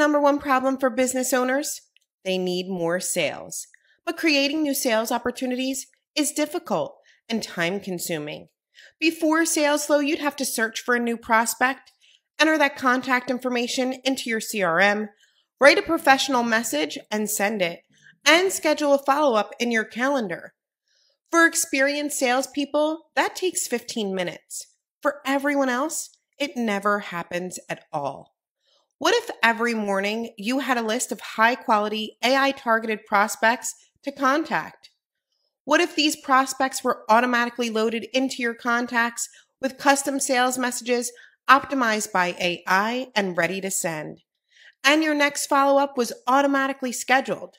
number one problem for business owners? They need more sales. But creating new sales opportunities is difficult and time-consuming. Before Salesflow, you'd have to search for a new prospect, enter that contact information into your CRM, write a professional message and send it, and schedule a follow-up in your calendar. For experienced salespeople, that takes 15 minutes. For everyone else, it never happens at all. What if every morning you had a list of high-quality AI-targeted prospects to contact? What if these prospects were automatically loaded into your contacts with custom sales messages optimized by AI and ready to send? And your next follow-up was automatically scheduled.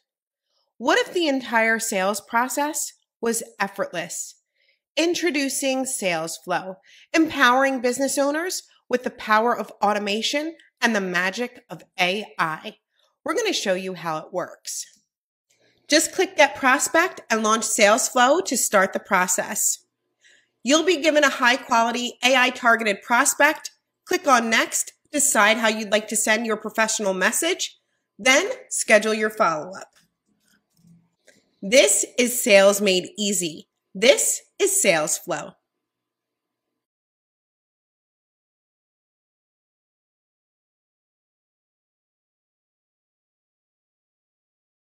What if the entire sales process was effortless? Introducing Salesflow, empowering business owners with the power of automation and the magic of AI. We're going to show you how it works. Just click Get Prospect and launch Salesflow to start the process. You'll be given a high-quality AI-targeted prospect. Click on Next, decide how you'd like to send your professional message, then schedule your follow-up. This is Sales Made Easy. This is Salesflow.